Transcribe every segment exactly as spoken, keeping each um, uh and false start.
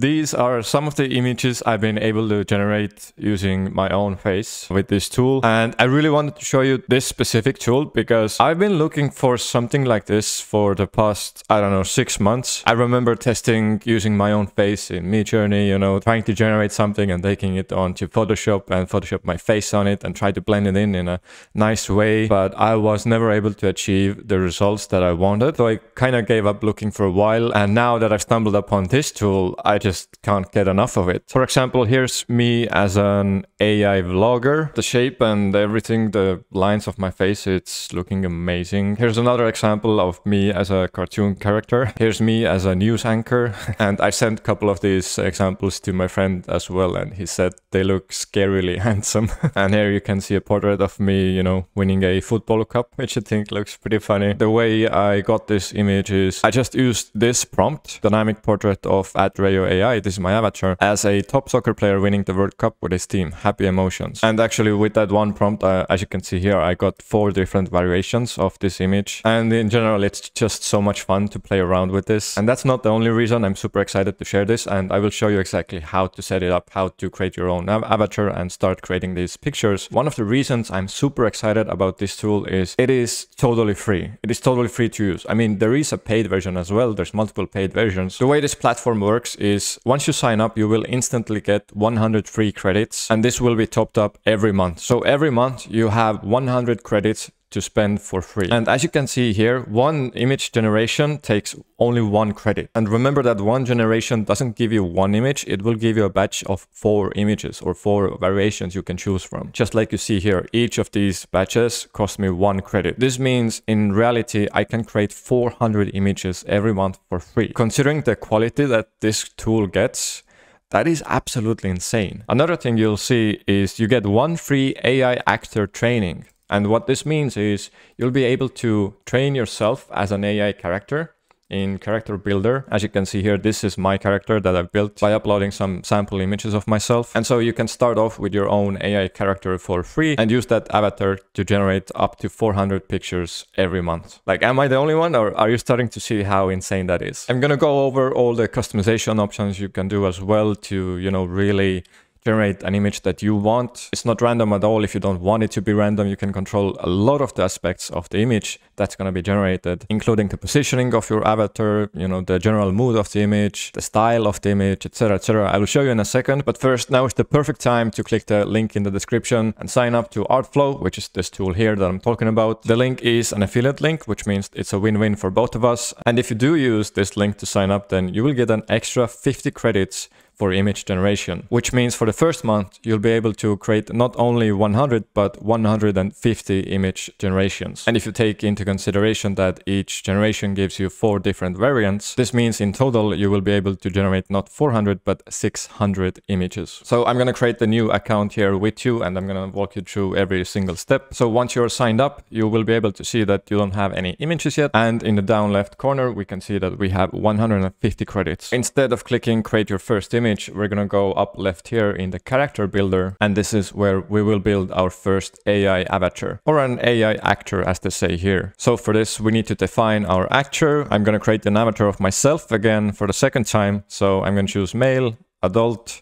These are some of the images I've been able to generate using my own face with this tool, and I really wanted to show you this specific tool because I've been looking for something like this for the past, I don't know, six months. I remember testing using my own face in Midjourney, you know, trying to generate something and taking it onto Photoshop and Photoshop my face on it and try to blend it in in a nice way, but I was never able to achieve the results that I wanted, so I kind of gave up looking for a while, and now that I've stumbled upon this tool, I just can't get enough of it. For example, here's me as an A I vlogger. The shape and everything, the lines of my face, it's looking amazing. Here's another example of me as a cartoon character. Here's me as a news anchor. And I sent a couple of these examples to my friend as well, and he said they look scarily handsome. And here you can see a portrait of me, you know, winning a football cup, which I think looks pretty funny. The way I got this image is I just used this prompt, dynamic portrait of Artflow A I, this is my avatar, as a top soccer player winning the World Cup with his team. Happy emotions. And actually with that one prompt, uh, as you can see here, I got four different variations of this image. And in general, it's just so much fun to play around with this. And that's not the only reason I'm super excited to share this. And I will show you exactly how to set it up, how to create your own av- avatar and start creating these pictures. One of the reasons I'm super excited about this tool is it is totally free. It is totally free to use. I mean, there is a paid version as well. There's multiple paid versions. The way this platform works is once you sign up, you will instantly get one hundred free credits, and this will be topped up every month. So every month you have one hundred credits to spend for free. And as you can see here, one image generation takes only one credit. And remember that one generation doesn't give you one image, it will give you a batch of four images or four variations you can choose from. Just like you see here, each of these batches cost me one credit. This means in reality, I can create four hundred images every month for free. Considering the quality that this tool gets, that is absolutely insane. Another thing you'll see is you get one free A I actor training. And what this means is you'll be able to train yourself as an A I character in Character Builder. As you can see here, this is my character that I've built by uploading some sample images of myself. And so you can start off with your own A I character for free and use that avatar to generate up to four hundred pictures every month. Like, am I the only one, or are you starting to see how insane that is? I'm gonna go over all the customization options you can do as well to, you know, really generate an image that you want. It's not random at all. If you don't want it to be random, you can control a lot of the aspects of the image that's going to be generated, including the positioning of your avatar, you know, the general mood of the image, the style of the image, et cetera, et cetera. I will show you in a second, but first, now is the perfect time to click the link in the description and sign up to Artflow, which is this tool here that I'm talking about. The link is an affiliate link, which means it's a win-win for both of us. And if you do use this link to sign up, then you will get an extra fifty credits for image generation, which means for the first month, you'll be able to create not only one hundred, but one hundred fifty image generations. And if you take into consideration that each generation gives you four different variants, this means in total, you will be able to generate not four hundred, but six hundred images. So I'm gonna create the new account here with you, and I'm gonna walk you through every single step. So once you're signed up, you will be able to see that you don't have any images yet. And in the down left corner, we can see that we have one hundred fifty credits. Instead of clicking create your first image, Image, we're going to go up left here in the Character Builder, and this is where we will build our first A I avatar, or an A I actor as they say here. So for this we need to define our actor. I'm going to create an avatar of myself again for the second time, so I'm going to choose male, adult,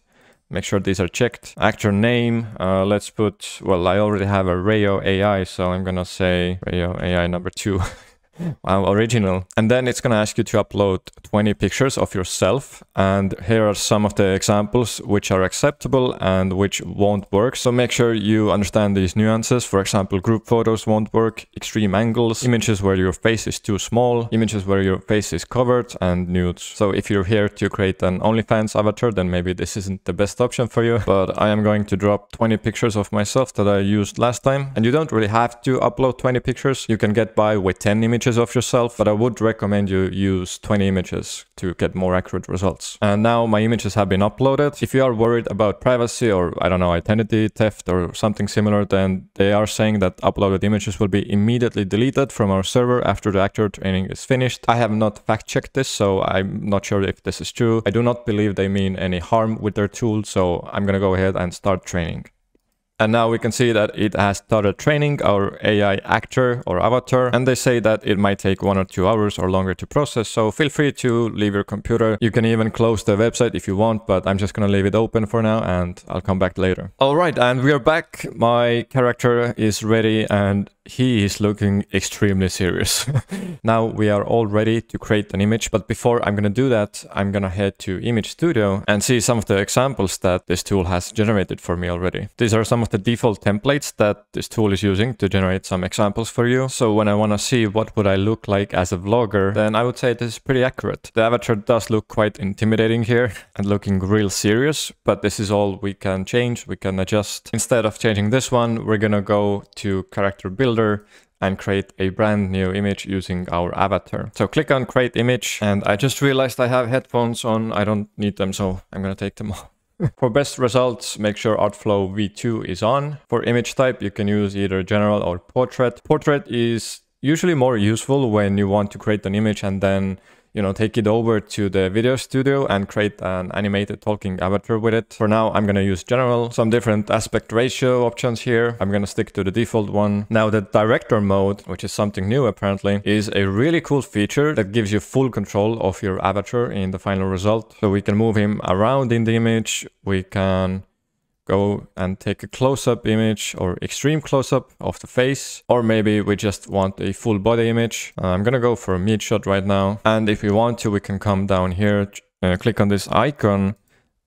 make sure these are checked. Actor name, uh, let's put, well, I already have a Rayo A I, so I'm going to say Rayo A I number two. Wow, original. And then it's going to ask you to upload twenty pictures of yourself. And here are some of the examples which are acceptable and which won't work. So make sure you understand these nuances. For example, group photos won't work, extreme angles, images where your face is too small, images where your face is covered, and nudes. So if you're here to create an OnlyFans avatar, then maybe this isn't the best option for you. But I am going to drop twenty pictures of myself that I used last time. And you don't really have to upload twenty pictures. You can get by with ten images of yourself, but I would recommend you use twenty images to get more accurate results. And now my images have been uploaded. If you are worried about privacy or, I don't know, identity theft or something similar, then they are saying that uploaded images will be immediately deleted from our server after the actor training is finished. I have not fact-checked this, so I'm not sure if this is true. I do not believe they mean any harm with their tool, so I'm gonna go ahead and start training. And now we can see that it has started training our A I actor or avatar, and they say that it might take one or two hours or longer to process, so feel free to leave your computer. You can even close the website if you want, but I'm just gonna leave it open for now and I'll come back later. All right, and we are back. My character is ready and he is looking extremely serious. Now we are all ready to create an image, but before I'm gonna do that, I'm gonna head to Image Studio and see some of the examples that this tool has generated for me already. These are some of the default templates that this tool is using to generate some examples for you. So when I wanna see what would I look like as a vlogger, then I would say this is pretty accurate. The avatar does look quite intimidating here and looking real serious, but this is all we can change, we can adjust. Instead of changing this one, we're gonna go to Character Builder and create a brand new image using our avatar. So click on create image, and I just realized I have headphones on. I don't need them, so I'm gonna take them off. For best results, make sure Artflow V two is on. For image type, you can use either general or portrait. Portrait is usually more useful when you want to create an image and then, you know, take it over to the video studio and create an animated talking avatar with it. For now, I'm going to use general, some different aspect ratio options here. I'm going to stick to the default one. Now the director mode, which is something new apparently, is a really cool feature that gives you full control of your avatar in the final result. So we can move him around in the image. We can go and take a close-up image or extreme close-up of the face, or maybe we just want a full body image. Uh, I'm gonna go for a mid-shot right now, and if we want to, we can come down here, uh, click on this icon,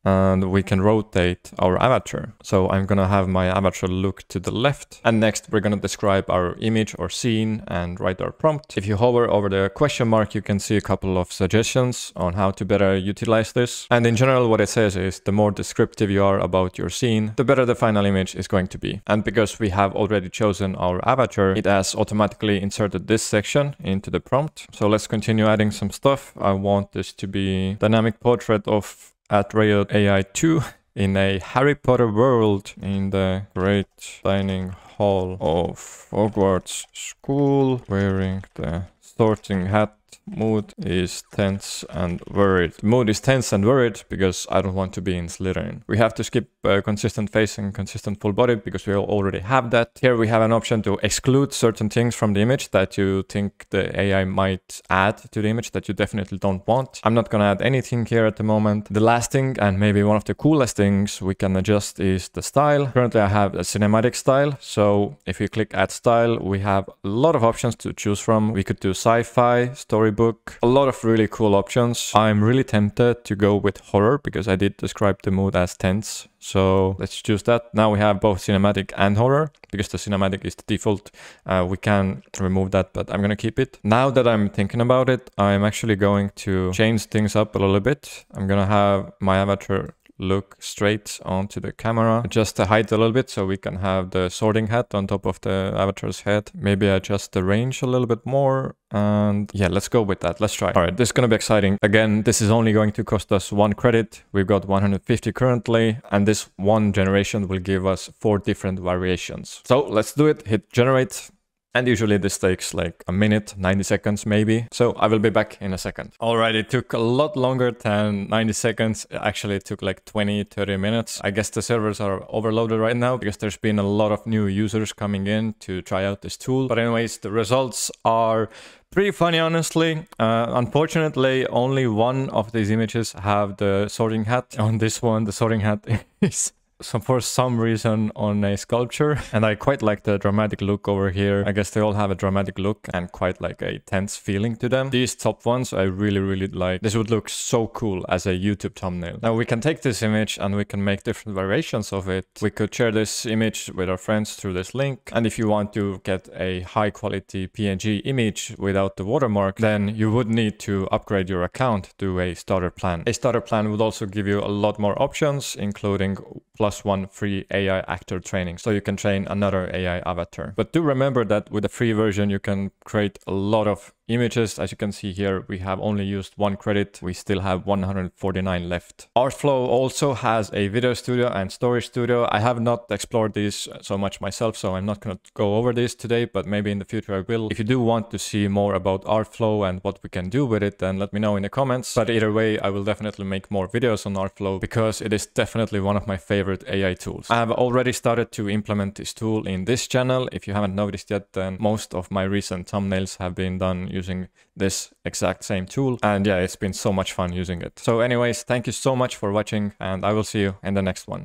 and we can rotate our avatar. So I'm gonna have my avatar look to the left, and next we're gonna describe our image or scene and write our prompt. If you hover over the question mark, you can see a couple of suggestions on how to better utilize this. And in general, what it says is the more descriptive you are about your scene, the better the final image is going to be. And because we have already chosen our avatar, it has automatically inserted this section into the prompt. So let's continue adding some stuff. I want this to be dynamic portrait of Artflow A I two in a Harry Potter world in the great dining hall of Hogwarts school, wearing the sorting hat. Mood is tense and worried. Mood is tense and worried because I don't want to be in Slytherin. We have to skip uh, consistent face and consistent full body because we already have that. Here we have an option to exclude certain things from the image that you think the A I might add to the image that you definitely don't want. I'm not gonna add anything here at the moment. The last thing, and maybe one of the coolest things we can adjust, is the style. Currently I have a cinematic style, so if you click add style, we have a lot of options to choose from. We could do sci-fi, story book, a lot of really cool options. I'm really tempted to go with horror because I did describe the mood as tense, so let's choose that. Now we have both cinematic and horror because the cinematic is the default. Uh, we can remove that, but I'm gonna keep it. Now that I'm thinking about it, I'm actually going to change things up a little bit. I'm gonna have my avatar look straight onto the camera, adjust the height a little bit so we can have the sorting hat on top of the avatar's head. Maybe adjust the range a little bit more, and yeah, let's go with that. Let's try. All right, this is gonna be exciting. Again, this is only going to cost us one credit. We've got one hundred fifty currently, and this one generation will give us four different variations. So let's do it. Hit generate. And usually this takes like a minute, ninety seconds maybe. So I will be back in a second. All right, it took a lot longer than ninety seconds. Actually, it took like twenty, thirty minutes. I guess the servers are overloaded right now because there's been a lot of new users coming in to try out this tool. But anyways, the results are pretty funny, honestly. Uh, unfortunately, only one of these images have the sorting hat. On this one, the sorting hat is... So for some reason on a sculpture, and I quite like the dramatic look over here. I guess they all have a dramatic look and quite like a tense feeling to them. These top ones I really really like. This would look so cool as a YouTube thumbnail. Now we can take this image and we can make different variations of it. We could share this image with our friends through this link, and if you want to get a high quality P N G image without the watermark, then you would need to upgrade your account to a starter plan. A starter plan would also give you a lot more options, including plus one free A I actor training, so you can train another A I avatar. But do remember that with the free version, you can create a lot of images. As you can see here, we have only used one credit. We still have one hundred forty-nine left. Artflow also has a video studio and storage studio. I have not explored these so much myself, so I'm not going to go over this today, but maybe in the future I will. If you do want to see more about Artflow and what we can do with it, then let me know in the comments. But either way, I will definitely make more videos on Artflow because it is definitely one of my favorite A I tools. I have already started to implement this tool in this channel. If you haven't noticed yet, then most of my recent thumbnails have been done using this exact same tool, and yeah, it's been so much fun using it. So anyways, thank you so much for watching, and I will see you in the next one.